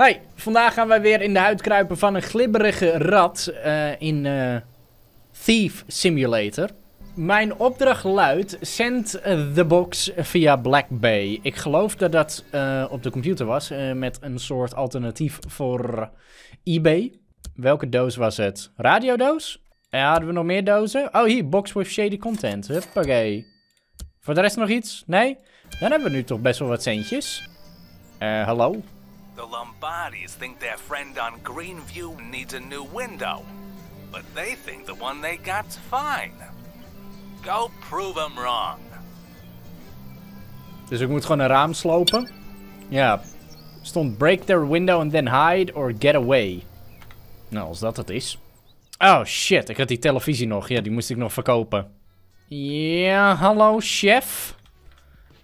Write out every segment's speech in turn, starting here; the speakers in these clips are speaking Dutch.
Hey, vandaag gaan wij weer in de huid kruipen van een glibberige rat in Thief Simulator. Mijn opdracht luidt, send the box via Black Bay. Ik geloof dat dat op de computer was, met een soort alternatief voor Ebay. Welke doos was het? Radiodoos? Ja, hadden we nog meer dozen? Oh, hier, box with shady content. Huppakee. Voor de rest nog iets? Nee? Dan hebben we nu toch best wel wat centjes. Hallo? The Lombardis think their friend on Greenview needs a new window, but they think the one they got's fine. Go prove them wrong. Dus ik moet gewoon een raam slopen. Ja. Stond break their window and then hide or get away. Nou, als dat het is. Oh shit, ik had die televisie nog. Ja, die moest ik nog verkopen. Ja, hallo chef.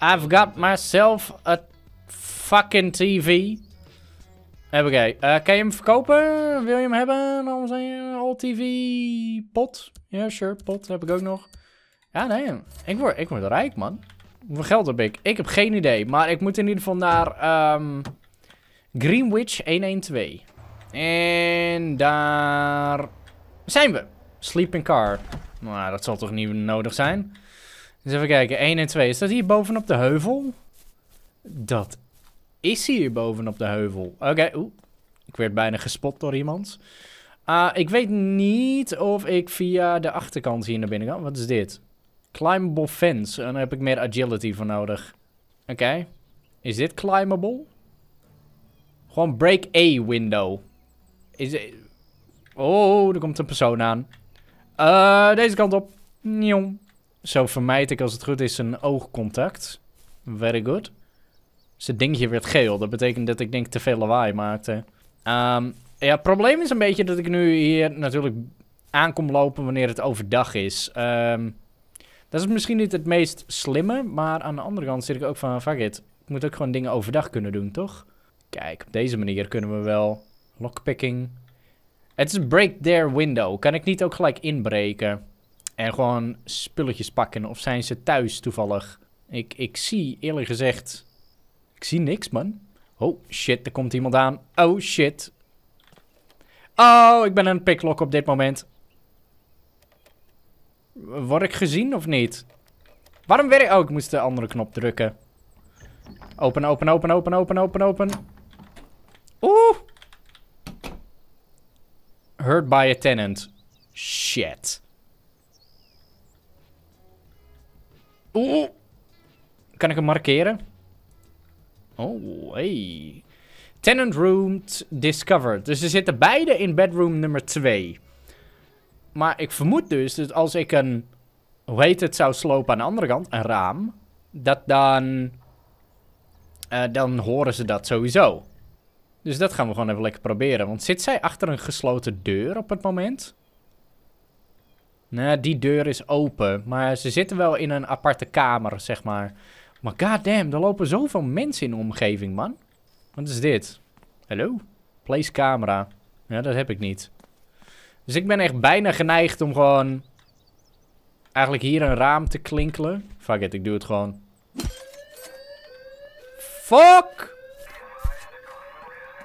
I've got myself a fucking TV. Oké, kan je hem verkopen? Wil je hem hebben? Anders een old TV pot. Ja, yeah, sure, pot heb ik ook nog. Ja, nee, ik word rijk, man. Hoeveel geld heb ik? Ik heb geen idee, maar ik moet in ieder geval naar Greenwich 112. En daar zijn we. Sleeping car. Nou, dat zal toch niet nodig zijn. Dus even kijken, 112. Is dat hier bovenop de heuvel? Dat is hier bovenop de heuvel. Oké, oeh. Ik werd bijna gespot door iemand. Ik weet niet of ik via de achterkant hier naar binnen kan. Wat is dit? Climbable fence. En daar heb ik meer agility voor nodig. Oké. Is dit climbable? Gewoon break a window. Is it... Oh, er komt een persoon aan. Deze kant op. Zo vermijd ik als het goed is een oogcontact. Very good. Zijn dingetje werd geel. Dat betekent dat ik denk te veel lawaai maakte. Ja, het probleem is een beetje dat ik nu hier natuurlijk aankom lopen wanneer het overdag is. Dat is misschien niet het meest slimme. Maar aan de andere kant zit ik ook van, fuck it. Ik moet ook gewoon dingen overdag kunnen doen, toch? Kijk, op deze manier kunnen we wel. Lockpicking. Het is break their window. Kan ik niet ook gelijk inbreken? En gewoon spulletjes pakken? Of zijn ze thuis toevallig? Ik zie eerlijk gezegd... Ik zie niks, man. Oh, shit, er komt iemand aan. Oh, shit. Oh, ik ben een picklock op dit moment. Word ik gezien of niet? Waarom werk... Oh, ik moest de andere knop drukken. Open, open, open, open, open, open, open. Oeh. Hurt by a tenant. Shit. Oeh. Kan ik hem markeren? Oh, hey. Tenant room discovered. Dus ze zitten beide in bedroom nummer 2. Maar ik vermoed dus dat als ik een... Hoe heet het? Zou slopen aan de andere kant. Een raam. Dat dan... dan horen ze dat sowieso. Dus dat gaan we gewoon even lekker proberen. Want zit zij achter een gesloten deur op het moment? Nou, die deur is open. Maar ze zitten wel in een aparte kamer, zeg maar. Maar goddamn, er lopen zoveel mensen in de omgeving, man. Wat is dit? Hallo? Place camera. Ja, dat heb ik niet. Dus ik ben echt bijna geneigd om gewoon... Eigenlijk hier een raam te klinkelen. Fuck it, ik doe het gewoon. Fuck!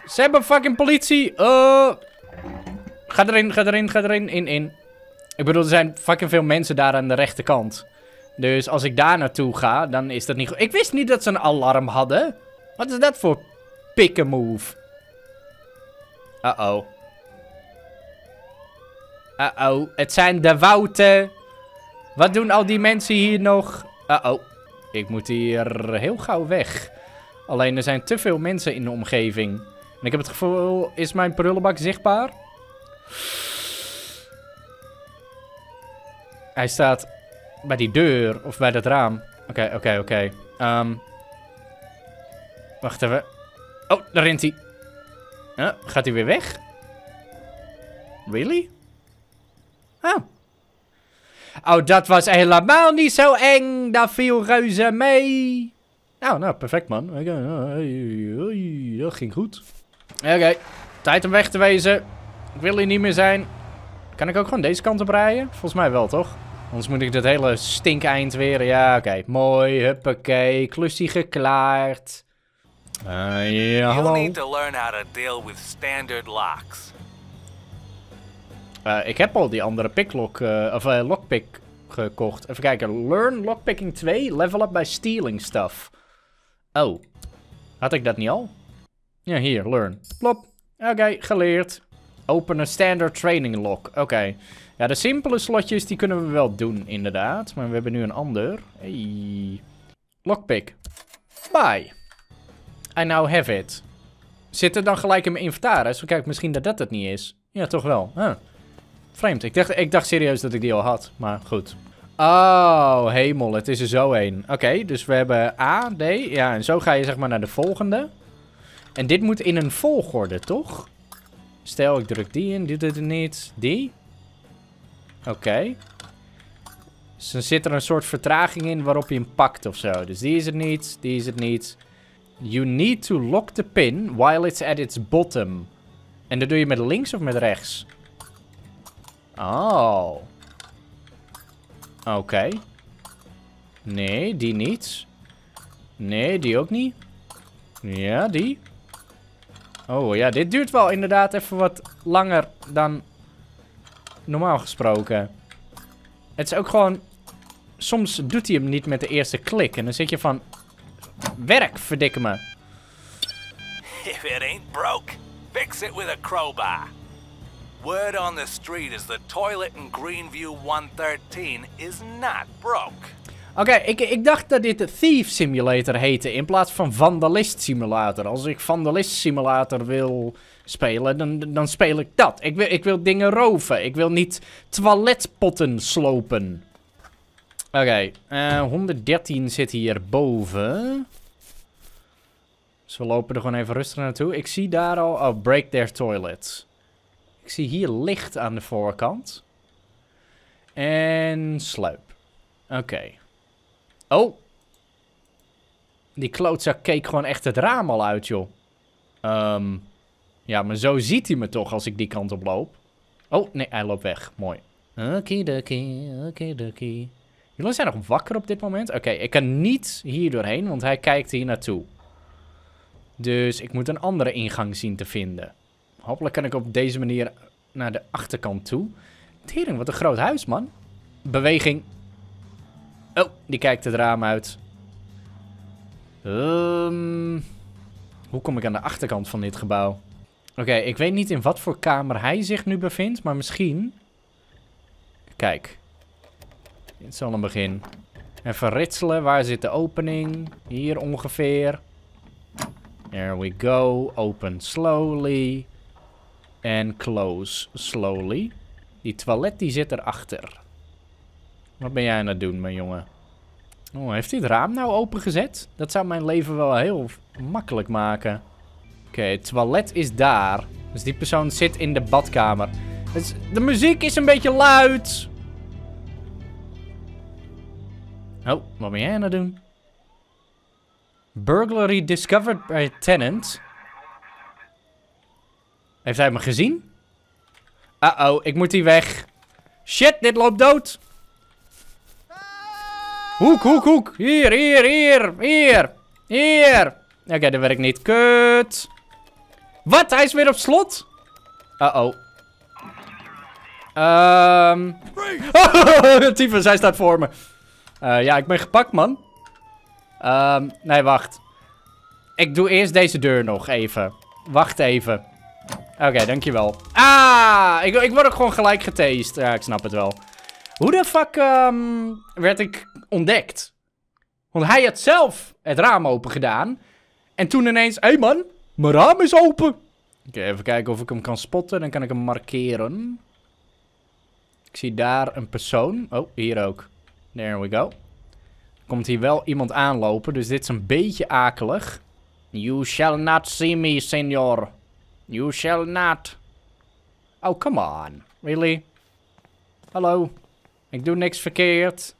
Ze hebben fucking politie! Ga erin, ga erin, ga erin. In. Ik bedoel, er zijn fucking veel mensen daar aan de rechterkant. Dus als ik daar naartoe ga, dan is dat niet goed. Ik wist niet dat ze een alarm hadden. Wat is dat voor pikke move? Uh-oh. Uh-oh, het zijn de wouten. Wat doen al die mensen hier nog? Uh-oh. Ik moet hier heel gauw weg. Alleen er zijn te veel mensen in de omgeving. En ik heb het gevoel, is mijn prullenbak zichtbaar? Hij staat... Bij die deur, of bij dat raam. Oké. Wacht even. Oh, daar rent hij. Gaat hij weer weg? Really? Oh. Oh, dat was helemaal niet zo eng. Daar viel reuze mee. Nou, perfect, man. Dat ging goed. Oké. Tijd om weg te wezen. Ik wil hier niet meer zijn. Kan ik ook gewoon deze kant op rijden? Volgens mij wel, toch? Anders moet ik dat hele stinkeind weer... Ja, oké. Mooi. Huppakee. Klusje geklaard. Hallo. You'll need to learn how to deal with standard locks. Ik heb al die andere picklock, lockpick gekocht. Even kijken. Learn lockpicking 2. Level up by stealing stuff. Oh. Had ik dat niet al? Ja, hier. Learn. Plop. Oké, geleerd. Open een standard training lock. Oké. Ja, de simpele slotjes die kunnen we wel doen, inderdaad. Maar we hebben nu een ander. Hey. Lockpick. Bye. I now have it. Zit er dan gelijk in mijn inventaris? Kijk, misschien dat dat het niet is. Ja, toch wel. Huh. Vreemd. Ik dacht serieus dat ik die al had. Maar goed. Oh, hemel. Het is er zo een. Oké, dus we hebben A, D. Ja, en zo ga je zeg maar naar de volgende. En dit moet in een volgorde, toch? Stel, ik druk die in. Dit er niet. Die. Oké. Dus dan zit er een soort vertraging in waarop je hem pakt of zo. Dus die is het niet. Die is het niet. You need to lock the pin while it's at its bottom. En dat doe je met links of met rechts? Oh. Oké. Nee, die niet. Nee, die ook niet. Ja, die. Oh ja, dit duurt wel inderdaad even wat langer dan normaal gesproken. Het is ook gewoon... Soms doet hij hem niet met de eerste klik. En dan zit je van... Werk, verdikke me. If it ain't broke, fix it with a crowbar. Word on the street is the toilet in Greenview 113 is not broke. Oké, ik dacht dat dit de Thief Simulator heette in plaats van Vandalist Simulator. Als ik Vandalist Simulator wil spelen, dan speel ik dat. Ik wil dingen roven. Ik wil niet toiletpotten slopen. Oké, 113 zit hier boven. Dus we lopen er gewoon even rustig naartoe. Ik zie daar al... Oh, break their toilet. Ik zie hier licht aan de voorkant. En sluip. Oké. Oh. Die klootzak keek gewoon echt het raam al uit, joh. Ja, maar zo ziet hij me toch als ik die kant op loop. Oh, nee, hij loopt weg. Mooi. Okie dokie. Jullie zijn nog wakker op dit moment. Oké, ik kan niet hier doorheen, want hij kijkt hier naartoe. Dus ik moet een andere ingang zien te vinden. Hopelijk kan ik op deze manier naar de achterkant toe. Tering, wat een groot huis, man. Beweging. Oh, die kijkt het raam uit. Hoe kom ik aan de achterkant van dit gebouw? Oké, ik weet niet in wat voor kamer hij zich nu bevindt, maar misschien... Kijk. Dit is al een begin. Even ritselen. Waar zit de opening? Hier ongeveer. There we go. Open slowly. En close slowly. Die toilet die zit erachter. Wat ben jij aan het doen, mijn jongen? Oh, heeft hij het raam nou opengezet? Dat zou mijn leven wel heel makkelijk maken. Oké, het toilet is daar. Dus die persoon zit in de badkamer. Dus de muziek is een beetje luid. Oh, wat ben jij aan het doen? Burglary discovered by tenant. Heeft hij me gezien? Uh-oh, ik moet hier weg. Shit, dit loopt dood. Hoek. Hier. Oké, dat werkt niet. Kut. Wat? Hij is weer op slot? Uh-oh. Tyfus, hij staat voor me. Ja, ik ben gepakt, man. Nee, wacht. Ik doe eerst deze deur nog even. Wacht even. Oké, dankjewel. Ah, ik word ook gewoon gelijk getased. Ja, ik snap het wel. Hoe de fuck werd ik ontdekt? Want hij had zelf het raam open gedaan. En toen ineens... Hé, man, mijn raam is open. Oké, even kijken of ik hem kan spotten. Dan kan ik hem markeren. Ik zie daar een persoon. Oh, hier ook. There we go. Komt hier wel iemand aanlopen, dus dit is een beetje akelig. You shall not see me, senor. You shall not. Oh, come on. Really? Hallo. Ik doe niks verkeerd.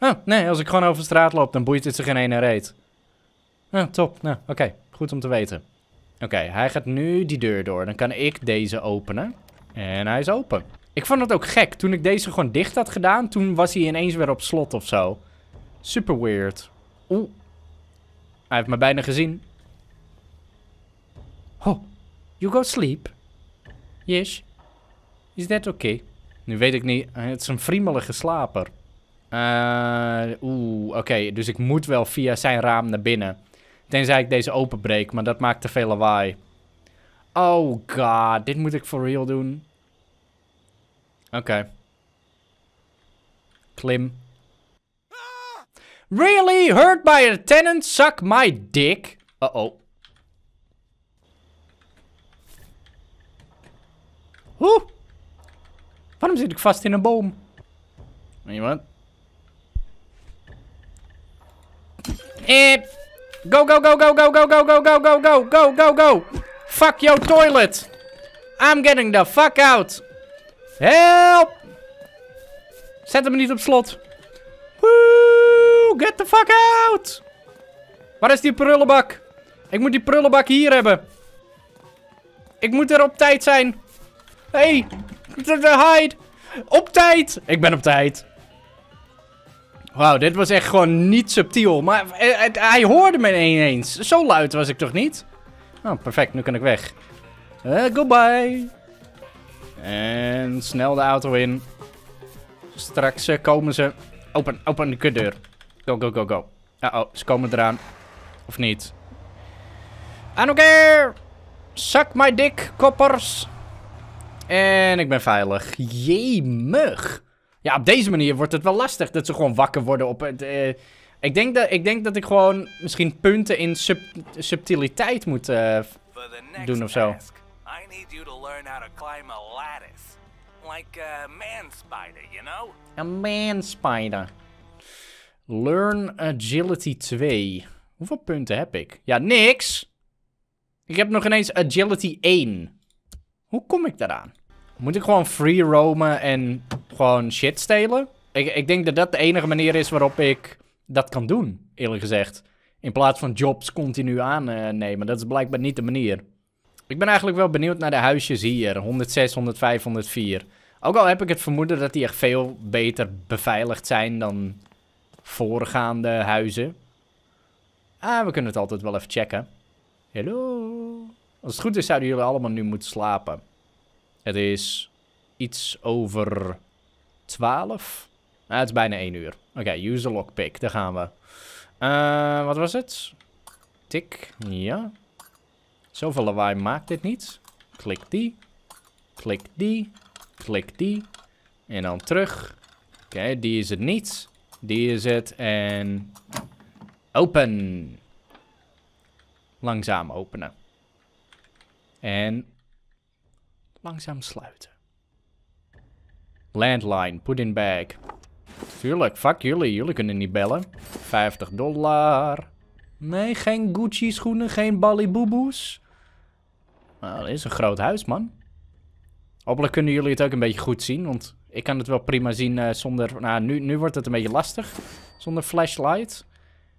Oh, nee, als ik gewoon over straat loop, dan boeit het zich geen ene reet. Oh, top. Nou, oké. Goed om te weten. Oké, hij gaat nu die deur door. Dan kan ik deze openen. En hij is open. Ik vond het ook gek. Toen ik deze gewoon dicht had gedaan, toen was hij ineens weer op slot of zo. Super weird. Oeh. Hij heeft me bijna gezien. Oh, you go sleep? Yes. Is that okay? Nu weet ik niet. Het is een friemelige slaper. Oké. Dus ik moet wel via zijn raam naar binnen. Tenzij ik deze openbreek, maar dat maakt te veel lawaai. Oh god, dit moet ik for real doen. Oké. Klim. Really? Hurt by a tenant? Suck my dick? Uh-oh. Oeh. Waarom zit ik vast in een boom? Weet je wat? Go, go, go, go, go, go, go, go, go, go, go, go, go, go. Fuck your toilet. I'm getting the fuck out. Help. Zet hem niet op slot. Woe, get the fuck out. Waar is die prullenbak? Ik moet die prullenbak hier hebben. Ik moet er op tijd zijn. Hey. Hide. Op tijd. Ik ben op tijd. Wauw, dit was echt gewoon niet subtiel. Maar hij hoorde me ineens. Zo luid was ik toch niet? Oh, perfect. Nu kan ik weg. Goodbye. En snel de auto in. Straks komen ze. Open, open de kutdeur. Go, go, go, go. Uh-oh, ze komen eraan. Of niet. I don't care. Suck my dick, koppers. En ik ben veilig. Jemig. Ja, op deze manier wordt het wel lastig dat ze gewoon wakker worden op het... Ik denk dat ik gewoon misschien punten in subtiliteit moet doen of zo. Like a man spider, you know? A man spider. Learn agility 2. Hoeveel punten heb ik? Ja, niks. Ik heb nog ineens agility 1. Hoe kom ik daaraan? Moet ik gewoon free roamen en gewoon shit stelen? Ik denk dat dat de enige manier is waarop ik dat kan doen, eerlijk gezegd. In plaats van jobs continu aannemen. Dat is blijkbaar niet de manier. Ik ben eigenlijk wel benieuwd naar de huisjes hier. 106, 105, 104. Ook al heb ik het vermoeden dat die echt veel beter beveiligd zijn dan voorgaande huizen. Ah, we kunnen het altijd wel even checken. Hallo. Als het goed is, zouden jullie allemaal nu moeten slapen. Het is iets over 12. Ah, het is bijna 1 uur. Oké, use the lockpick. Daar gaan we. Wat was het? Tik. Ja. Zoveel lawaai maakt dit niet. Klik die. Klik die. Klik die. En dan terug. Oké, die is het niet. Die is het. En... open. Langzaam openen. En... langzaam sluiten. Landline. Put in bag. Tuurlijk, fuck jullie. Jullie kunnen niet bellen. $50. Nee, geen Gucci schoenen. Geen Baliboeboes. Nou, dat is een groot huis, man. Hopelijk kunnen jullie het ook een beetje goed zien. Want ik kan het wel prima zien zonder... Nou, nu wordt het een beetje lastig. Zonder flashlight.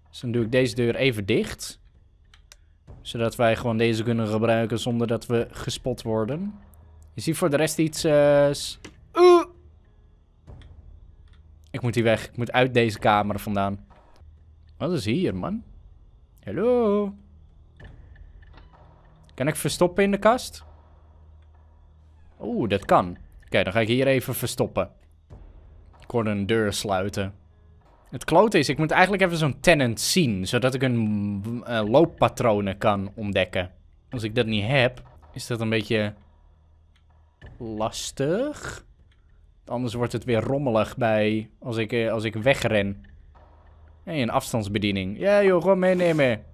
Dus dan doe ik deze deur even dicht. Zodat wij gewoon deze kunnen gebruiken zonder dat we gespot worden. Je ziet voor de rest iets... Ik moet hier weg. Ik moet uit deze kamer vandaan. Wat is hier, man? Hallo? Kan ik verstoppen in de kast? Oeh, dat kan. Oké, dan ga ik hier even verstoppen. Ik hoorde een deur sluiten. Het klote is, ik moet eigenlijk even zo'n tenant zien. Zodat ik hun looppatronen kan ontdekken. Als ik dat niet heb, is dat een beetje... lastig. Anders wordt het weer rommelig bij... als ik wegren. Hey, een afstandsbediening. Ja, joh, gewoon meenemen.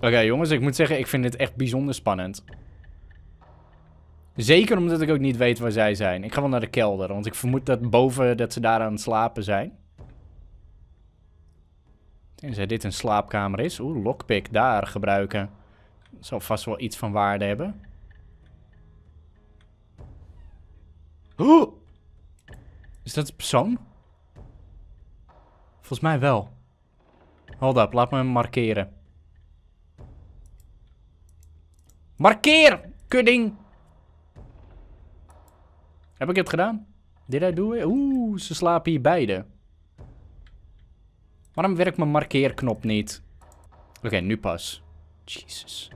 Oké, jongens, ik moet zeggen, ik vind dit echt bijzonder spannend. Zeker omdat ik ook niet weet waar zij zijn. Ik ga wel naar de kelder, want ik vermoed dat boven dat ze daar aan het slapen zijn. Tenzij dit een slaapkamer is. Oeh, lockpick, daar gebruiken. Dat zal vast wel iets van waarde hebben. Oeh! Is dat een persoon? Volgens mij wel. Hold up, laat me hem markeren. Markeer, kudding! Heb ik het gedaan? Did I do it? Oeh, ze slapen hier beide. Waarom werkt mijn markeerknop niet? Oké, nu pas. Jezus.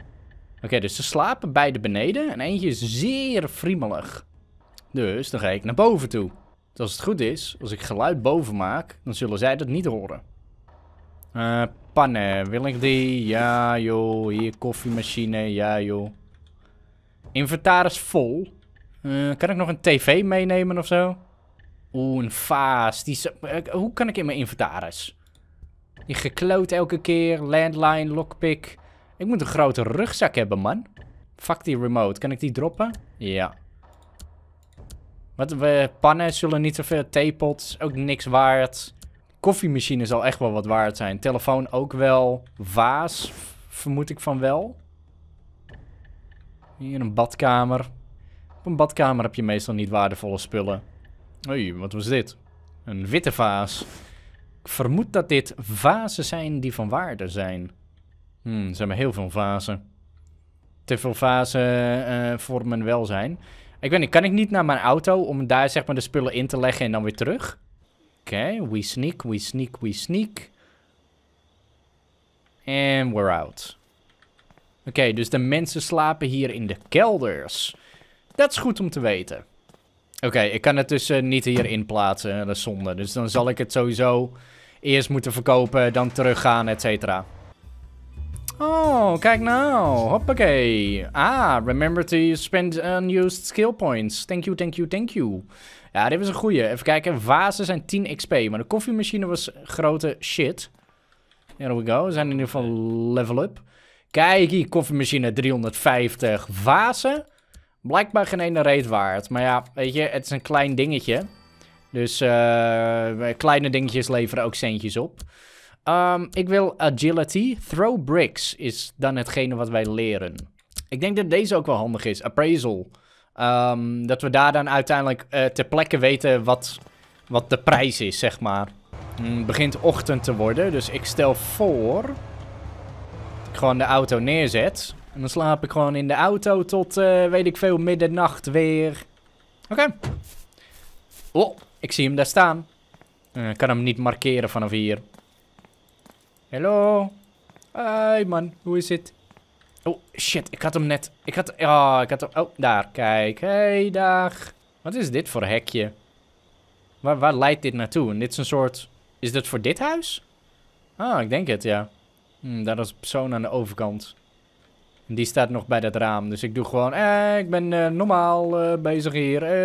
Oké, dus ze slapen beide beneden. En eentje is zeer friemelig. Dus dan ga ik naar boven toe. Dus als het goed is, als ik geluid boven maak, dan zullen zij dat niet horen. Pannen, wil ik die? Ja joh, hier koffiemachine, ja joh. Inventaris vol. Kan ik nog een tv meenemen of zo? Oeh, een vaas. Die hoe kan ik in mijn inventaris? Die gekloot elke keer, landline, lockpick. Ik moet een grote rugzak hebben, man. Fuck die remote, kan ik die droppen? Ja. Wat, pannen zullen niet zoveel, theepots, ook niks waard. Koffiemachine zal echt wel wat waard zijn. Telefoon ook wel. Vaas, vermoed ik van wel. Hier een badkamer. Op een badkamer heb je meestal niet waardevolle spullen. Oei, wat was dit? Een witte vaas. Ik vermoed dat dit vazen zijn die van waarde zijn. Er zijn maar heel veel vazen. Te veel vazen voor mijn welzijn. Ik weet niet, kan ik niet naar mijn auto om daar zeg maar de spullen in te leggen en dan weer terug? Oké, we sneak, we sneak, we sneak. And we're out. Oké, dus de mensen slapen hier in de kelders. Dat is goed om te weten. Oké, ik kan het dus niet hierin plaatsen, dat is zonde. Dus dan zal ik het sowieso eerst moeten verkopen, dan teruggaan, et cetera. Oh, kijk nou. Hoppakee. Ah, remember to spend unused skill points. Thank you, thank you, thank you. Ja, dit was een goeie. Even kijken. Vazen zijn 10 XP, maar de koffiemachine was grote shit. There we go. We zijn in ieder geval level up. Kijk hier, koffiemachine 350 vazen. Blijkbaar geen ene reet waard. Maar ja, weet je, het is een klein dingetje. Dus kleine dingetjes leveren ook centjes op. Ik wil agility. Throw bricks is dan hetgene wat wij leren. Ik denk dat deze ook wel handig is. Appraisal. Dat we daar dan uiteindelijk ter plekke weten wat de prijs is, zeg maar. Het begint ochtend te worden. Dus ik stel voor dat ik gewoon de auto neerzet. En dan slaap ik gewoon in de auto tot, weet ik veel, middernacht weer. Oké. Oh, ik zie hem daar staan. Ik kan hem niet markeren vanaf hier. Hallo. Hoi man, hoe is het? Oh shit, ik had hem net. Ik had hem. Oh, daar, kijk. Hey, dag. Wat is dit voor hekje? Waar leidt dit naartoe? En dit is een soort. Is dat voor dit huis? Ah, ik denk het, ja. Daar is een persoon aan de overkant. En die staat nog bij dat raam. Dus ik doe gewoon. Ik ben normaal bezig hier.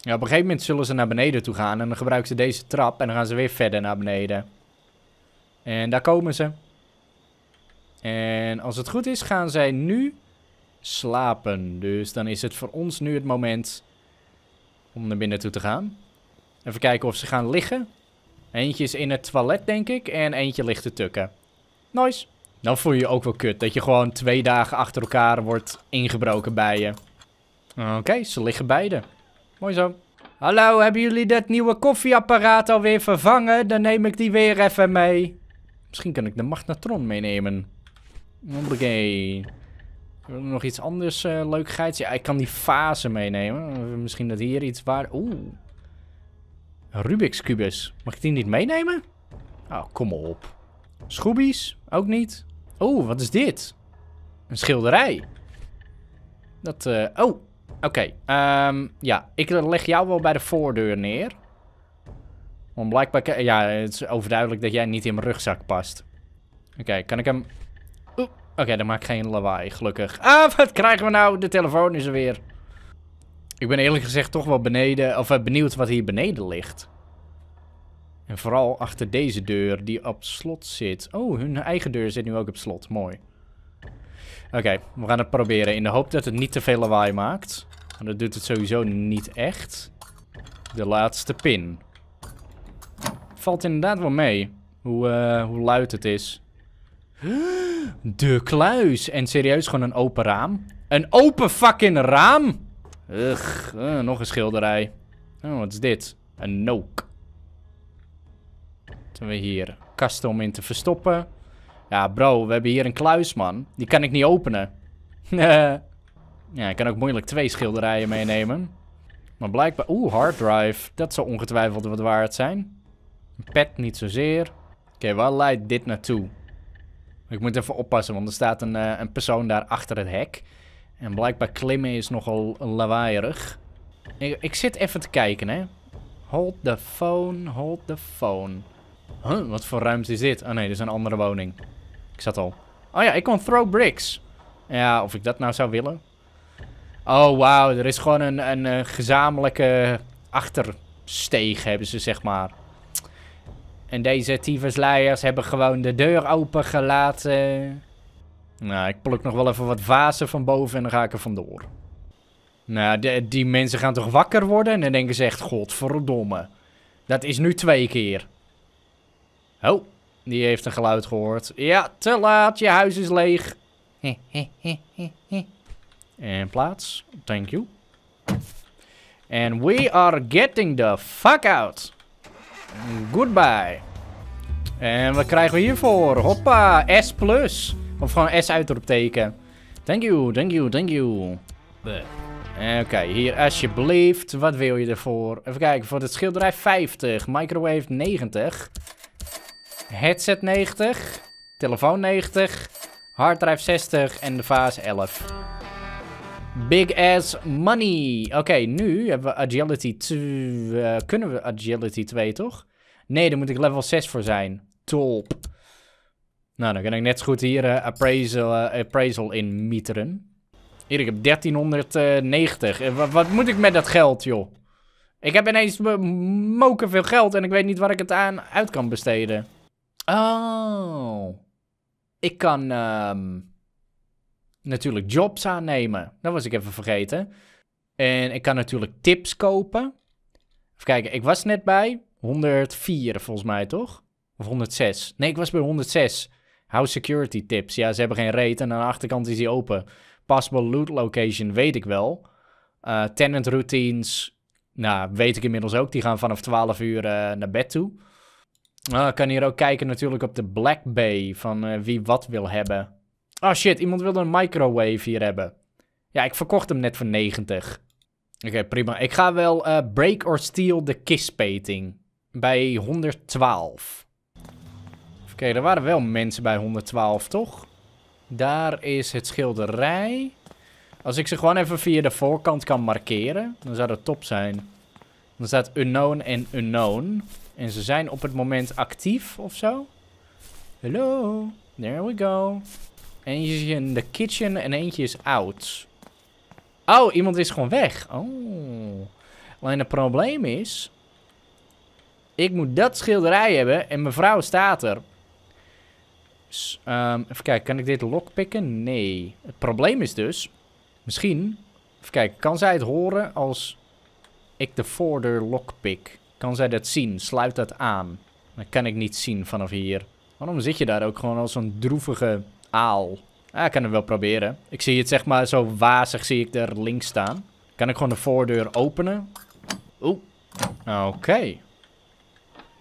Ja, op een gegeven moment zullen ze naar beneden toe gaan. En dan gebruiken ze deze trap. En dan gaan ze weer verder naar beneden. En daar komen ze. En als het goed is, gaan zij nu slapen. Dus dan is het voor ons nu het moment om naar binnen toe te gaan. Even kijken of ze gaan liggen. Eentje is in het toilet, denk ik. En eentje ligt te tukken. Nice. Dan voel je je ook wel kut. Dat je gewoon 2 dagen achter elkaar wordt ingebroken bij je. Oké, ze liggen beide. Mooi zo. Hallo, hebben jullie dat nieuwe koffieapparaat alweer vervangen? Dan neem ik die weer even mee. Misschien kan ik de magnetron meenemen. Oké. Nog iets anders leuk geits? Ja, ik kan die fase meenemen. Misschien dat hier iets waar... Oeh. Rubik's kubus. Mag ik die niet meenemen? Oh, kom op. Schoobies? Ook niet. Oeh, wat is dit? Een schilderij. Dat... Oh. Oké, ja, ik leg jou wel bij de voordeur neer. Want blijkbaar, ja, het is overduidelijk dat jij niet in mijn rugzak past. Oké, kan ik hem... Oké, dan maak ik geen lawaai, gelukkig. Ah, wat krijgen we nou? De telefoon is er weer. Ik ben eerlijk gezegd toch wel beneden, of benieuwd wat hier beneden ligt. En vooral achter deze deur die op slot zit. Oh, hun eigen deur zit nu ook op slot, mooi. Oké, we gaan het proberen in de hoop dat het niet te veel lawaai maakt. Maar dat doet het sowieso niet echt. De laatste pin. Valt inderdaad wel mee hoe luid het is. De kluis! En serieus, gewoon een open raam. Een open fucking raam! Ugh, nog een schilderij. Oh, wat is dit? Een nook. Wat hebben we hier? Kasten om in te verstoppen. Ja, bro, we hebben hier een kluis, man. Die kan ik niet openen. Ja, ik kan ook moeilijk 2 schilderijen meenemen. Maar blijkbaar... Oeh, hard drive. Dat zou ongetwijfeld wat waard zijn. Een pet niet zozeer. Oké, waar leidt dit naartoe? Ik moet even oppassen, want er staat een persoon daar achter het hek. En blijkbaar klimmen is nogal lawaaierig. Ik zit even te kijken, hè. Hold the phone, hold the phone. Huh, wat voor ruimte is dit? Oh nee, dit is een andere woning. Ik zat al. Oh ja, ik kon throw bricks. Ja, of ik dat nou zou willen. Oh, wauw. Er is gewoon een gezamenlijke achtersteeg, hebben ze, zeg maar. En deze tyfusleiers hebben gewoon de deur open gelaten. Nou, ik pluk nog wel even wat vazen van boven en dan ga ik er vandoor. Nou, die mensen gaan toch wakker worden? En dan denken ze echt, godverdomme. Dat is nu 2 keer. Oh, die heeft een geluid gehoord. Ja, te laat. Je huis is leeg. En plaats. Thank you. And we are getting the fuck out. Goodbye. En wat krijgen we hiervoor? Hoppa, S+. Of gewoon S uitroepteken. Thank you, thank you, thank you. Oké, hier alsjeblieft. Wat wil je ervoor? Even kijken, voor het schilderij 50. Microwave 90. Headset 90. Telefoon 90. Harddrive 60. En de vaas 11. Big ass money. Oké, nu hebben we agility 2. Kunnen we agility 2 toch? Nee, daar moet ik level 6 voor zijn. Top. Nou, dan kan ik net zo goed hier appraisal in mieteren. Hier, ik heb 1390. Wat moet ik met dat geld, joh? Ik heb ineens moken veel geld en ik weet niet waar ik het aan uit kan besteden. Oh. Ik kan natuurlijk jobs aannemen. Dat was ik even vergeten. En ik kan natuurlijk tips kopen. Even kijken, ik was net bij 104 volgens mij, toch? Of 106. Nee, ik was bij 106. House security tips. Ja, ze hebben geen rate en aan de achterkant is die open. Possible loot location weet ik wel. Tenant routines. Nou, weet ik inmiddels ook. Die gaan vanaf 12 uur naar bed toe. Ik kan hier ook kijken natuurlijk op de Black Bay. Van wie wat wil hebben. Oh shit, iemand wilde een microwave hier hebben. Ja, ik verkocht hem net voor 90. Oké, prima. Ik ga wel break or steal the kiss painting. Bij 112. Oké, er waren wel mensen bij 112, toch? Daar is het schilderij. Als ik ze gewoon even via de voorkant kan markeren, dan zou dat top zijn. Dan staat unknown en unknown. En ze zijn op het moment actief of zo. Hello, there we go. Eentje is in de kitchen en eentje is out. Oh, iemand is gewoon weg. Oh. Alleen het probleem is... ik moet dat schilderij hebben en mevrouw staat er. Dus, even kijken, kan ik dit lockpicken? Nee. Het probleem is dus... misschien... even kijken, kan zij het horen als ik de voordeur lockpick? Kan zij dat zien? Sluit dat aan? Dat kan ik niet zien vanaf hier. Waarom zit je daar ook gewoon als zo'n droevige aal? Ah, ik kan het wel proberen. Ik zie het zeg maar zo wazig, zie ik er links staan. Kan ik gewoon de voordeur openen? Oeh. Oké.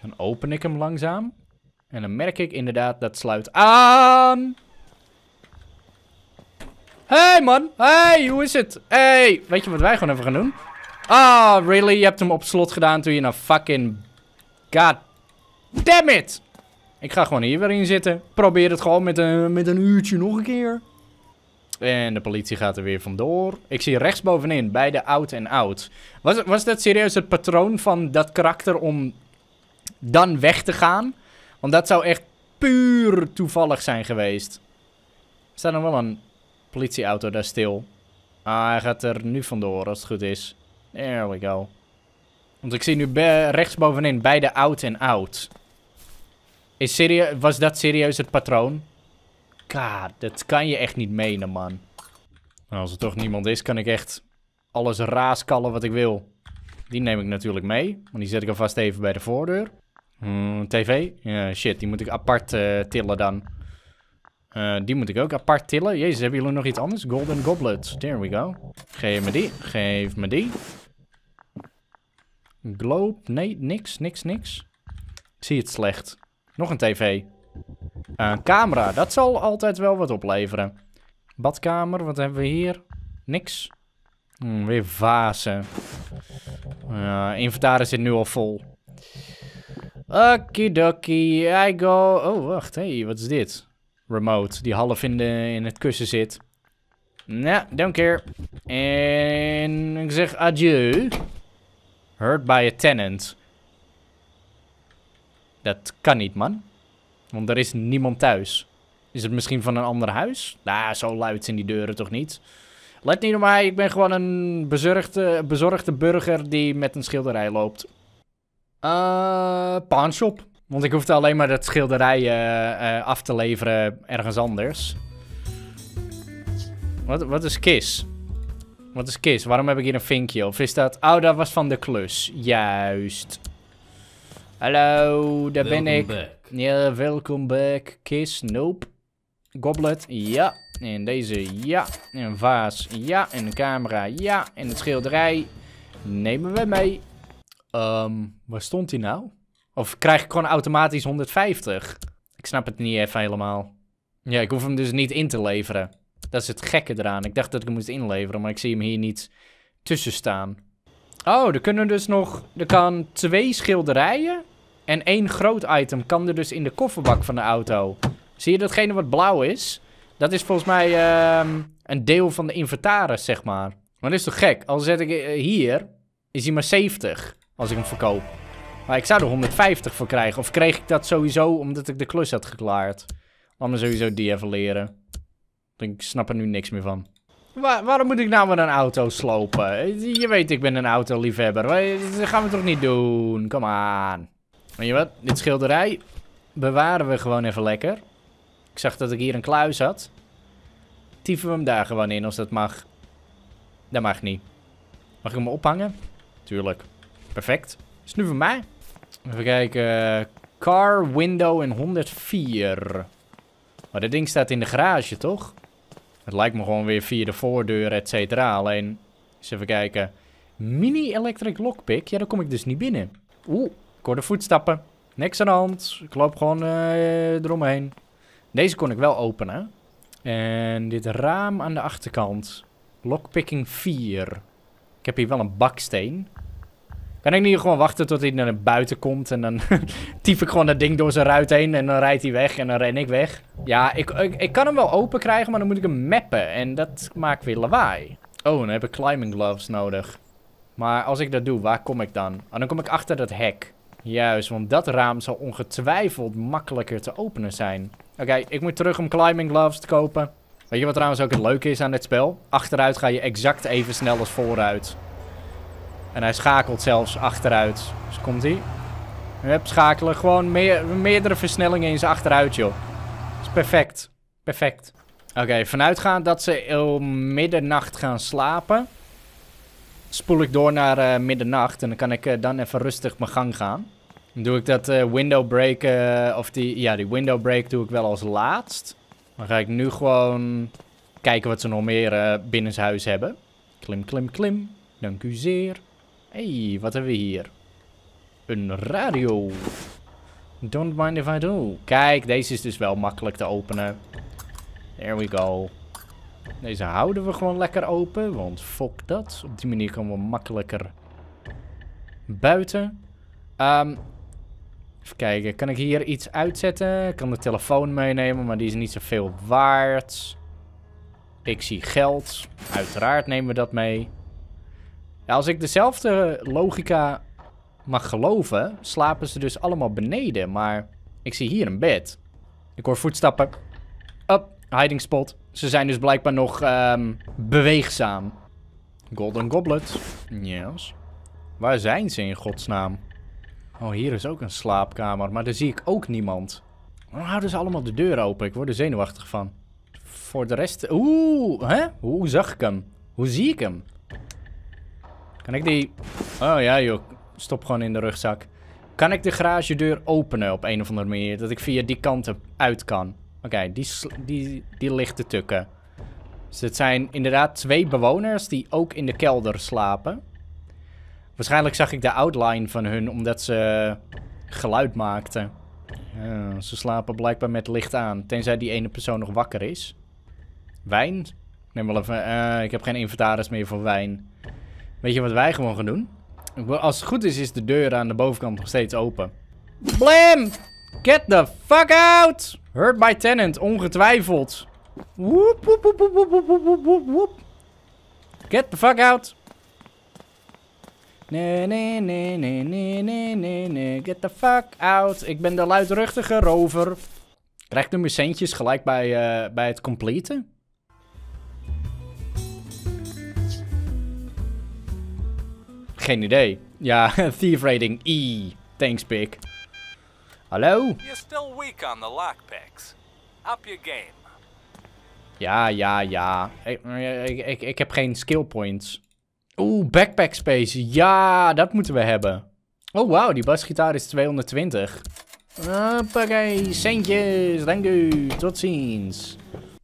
Dan open ik hem langzaam. En dan merk ik inderdaad dat sluit aan. Hey man, hey, hoe is het? Hey, weet je wat wij gewoon even gaan doen? Ah, oh, really? Je hebt hem op slot gedaan toen je nou fucking... god damn it! Ik ga gewoon hier weer in zitten. Probeer het gewoon met een uurtje nog een keer. En de politie gaat er weer vandoor. Ik zie rechtsbovenin, bij de oud en oud. Was dat serieus het patroon van dat karakter om dan weg te gaan? Want dat zou echt puur toevallig zijn geweest. Er staat nog wel een politieauto daar stil. Ah, hij gaat er nu vandoor als het goed is. There we go. Want ik zie nu rechtsbovenin beide oud en oud. Was dat serieus het patroon? God, dat kan je echt niet menen, man. Nou, als er toch niemand is, kan ik echt alles raaskallen wat ik wil. Die neem ik natuurlijk mee. Want die zet ik alvast even bij de voordeur. TV? Ja, shit, die moet ik apart tillen dan. Die moet ik ook apart tillen. Jezus, hebben jullie nog iets anders? Golden Goblet. There we go. Geef me die. Geef me die. Globe. Nee, niks, niks, niks. Ik zie het slecht. Nog een tv. Een camera. Dat zal altijd wel wat opleveren. Badkamer. Wat hebben we hier? Niks. Weer vazen. Inventaris zit nu al vol. Okidoki, I go... Oh, wacht, hey, wat is dit? Remote, die half in het kussen zit. Nou, don't care. En ik zeg adieu. Hurt by a tenant. Dat kan niet, man. Want er is niemand thuis. Is het misschien van een ander huis? Nou, zo luid zijn die deuren toch niet. Let niet op mij, ik ben gewoon een bezorgde burger die met een schilderij loopt. Pawnshop. Want ik hoefde alleen maar dat schilderij af te leveren ergens anders. Wat is kis? Wat is kis? Waarom heb ik hier een vinkje? Of is dat... Oh, dat was van de klus. Juist. Hallo, daar ben ik. Back. Ja, welkom back. Kis, nope. Goblet, ja. En deze, ja. En vaas, ja. En de camera, ja. En het schilderij nemen we mee. Waar stond hij nou? Of krijg ik gewoon automatisch 150? Ik snap het niet even helemaal. Ja, ik hoef hem dus niet in te leveren. Dat is het gekke eraan. Ik dacht dat ik hem moest inleveren, maar ik zie hem hier niet tussen staan. Oh, er kunnen dus nog... Er kan 2 schilderijen en 1 groot item kan er dus in de kofferbak van de auto. Zie je datgene wat blauw is? Dat is volgens mij een deel van de inventaris, zeg maar. Maar dat is toch gek? Al zet ik hier, is hij maar 70 als ik hem verkoop. Maar ik zou er 150 voor krijgen. Of kreeg ik dat sowieso omdat ik de klus had geklaard? Laat me sowieso die even leren. Ik snap er nu niks meer van. Waarom moet ik nou met een auto slopen? Je weet, ik ben een autoliefhebber. Dat gaan we toch niet doen? Kom aan. Weet je wat? Dit schilderij bewaren we gewoon even lekker. Ik zag dat ik hier een kluis had. Typen we hem daar gewoon in als dat mag. Dat mag niet. Mag ik hem ophangen? Tuurlijk. Perfect. Is nu voor mij. Even kijken. Car window in 104. Maar dat ding staat in de garage, toch? Het lijkt me gewoon weer via de voordeur, et cetera. Alleen, eens even kijken. Mini electric lockpick? Ja, daar kom ik dus niet binnen. Oeh, ik hoor de voetstappen. Niks aan de hand. Ik loop gewoon eromheen. Deze kon ik wel openen. En dit raam aan de achterkant. Lockpicking 4. Ik heb hier wel een baksteen. Kan ik niet gewoon wachten tot hij naar buiten komt en dan typ ik gewoon dat ding door zijn ruit heen en dan rijdt hij weg en dan ren ik weg. Ja, ik kan hem wel open krijgen, maar dan moet ik hem mappen en dat maakt weer lawaai. Oh, dan heb ik climbing gloves nodig. Maar als ik dat doe, waar kom ik dan? Oh, dan kom ik achter dat hek. Juist, want dat raam zal ongetwijfeld makkelijker te openen zijn. Oké, ik moet terug om climbing gloves te kopen. Weet je wat trouwens ook het leuke is aan dit spel? Achteruit ga je exact even snel als vooruit. En hij schakelt zelfs achteruit. Dus komt hij. Hup, schakelen. Gewoon meerdere versnellingen in zijn achteruit, joh. Dat is perfect. Perfect. Oké, vanuitgaand dat ze om middernacht gaan slapen. Spoel ik door naar middernacht. En dan kan ik dan even rustig mijn gang gaan. Dan doe ik dat window break. Die window break doe ik wel als laatst. Dan ga ik nu gewoon kijken wat ze nog meer binnenshuis hebben. Klim, klim, klim. Dank u zeer. Hey, wat hebben we hier? Een radio. Don't mind if I do. Kijk, deze is dus wel makkelijk te openen. There we go. Deze houden we gewoon lekker open, want fuck dat. Op die manier komen we makkelijker buiten. Even kijken, kan ik hier iets uitzetten? Ik kan de telefoon meenemen, maar die is niet zoveel waard. Ik zie geld. Uiteraard nemen we dat mee. Ja, als ik dezelfde logica mag geloven, slapen ze dus allemaal beneden. Maar ik zie hier een bed. Ik hoor voetstappen. Up, hiding spot. Ze zijn dus blijkbaar nog beweegzaam. Golden Goblet. Yes. Waar zijn ze in godsnaam? Oh, hier is ook een slaapkamer. Maar daar zie ik ook niemand. Waarom houden ze allemaal de deur open? Ik word er zenuwachtig van. Voor de rest... Oeh, hè? Hoe zag ik hem? Hoe zie ik hem? Kan ik die... Oh ja joh, stop gewoon in de rugzak. Kan ik de garagedeur openen op een of andere manier? Dat ik via die kanten uit kan. Oké, die ligt te tukken. Dus het zijn inderdaad 2 bewoners die ook in de kelder slapen. Waarschijnlijk zag ik de outline van hun omdat ze geluid maakten. Ja, ze slapen blijkbaar met licht aan. Tenzij die ene persoon nog wakker is. Wijn? Ik neem wel even... ik heb geen inventaris meer voor wijn. Weet je wat wij gewoon gaan doen? Als het goed is, is de deur aan de bovenkant nog steeds open. Blam! Get the fuck out! Hurt my tenant, ongetwijfeld. Woep, woep, woep, woep, woep, woep, woep, woep. Get the fuck out. Nee, nee, nee, nee, nee, nee, nee, nee. Get the fuck out. Ik ben de luidruchtige rover. Krijg nu mijn centjes gelijk bij het completen. Geen idee. Ja, thief rating E. Thanks, Pig. Hallo? You're still weak on the lockpicks. Up your game. Ja, ja, ja. Ik heb geen skill points. Oeh, backpack space. Ja, dat moeten we hebben. Oh, wauw, die basgitaar is 220. Hoppakee, centjes. Dank u. Tot ziens.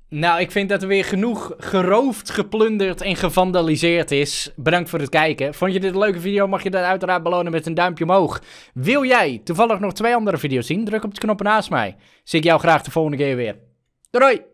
Nou, ik vind dat er weer genoeg geroofd, geplunderd en gevandaliseerd is. Bedankt voor het kijken. Vond je dit een leuke video? Mag je dat uiteraard belonen met een duimpje omhoog. Wil jij toevallig nog 2 andere video's zien? Druk op de knop naast mij. Zie ik jou graag de volgende keer weer. Doei!